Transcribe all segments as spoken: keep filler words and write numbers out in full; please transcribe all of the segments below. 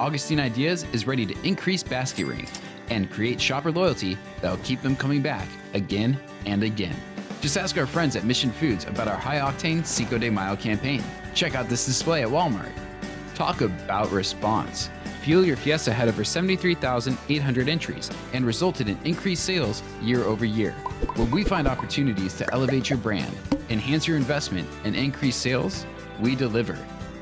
Augustine Ideas is ready to increase basket rings and create shopper loyalty that will keep them coming back again and again. Just ask our friends at Mission Foods about our high-octane Cinco de Mayo campaign. Check out this display at Walmart. Talk about response. Fuel Your Fiesta had over seventy-three thousand eight hundred entries and resulted in increased sales year over year. When we find opportunities to elevate your brand, enhance your investment, and increase sales, we deliver.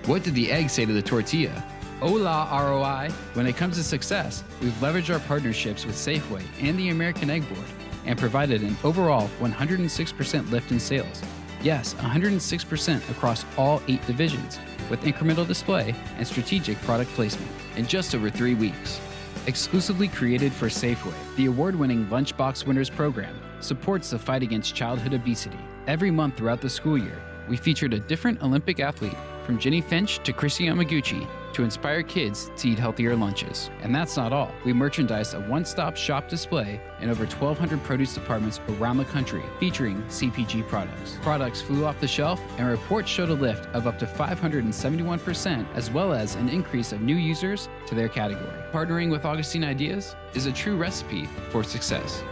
What did the egg say to the tortilla? Hola R O I. When it comes to success, we've leveraged our partnerships with Safeway and the American Egg Board and provided an overall one hundred six percent lift in sales. Yes, one hundred six percent across all eight divisions, with incremental display and strategic product placement in just over three weeks. Exclusively created for Safeway, the award-winning Lunchbox Winners Program supports the fight against childhood obesity. Every month throughout the school year, we featured a different Olympic athlete, from Jenny Finch to Chrissy Yamaguchi, to inspire kids to eat healthier lunches. And that's not all. We merchandised a one-stop shop display in over twelve hundred produce departments around the country, featuring C P G products. Products flew off the shelf, and reports showed a lift of up to five hundred seventy-one percent, as well as an increase of new users to their category. Partnering with Augustine Ideas is a true recipe for success.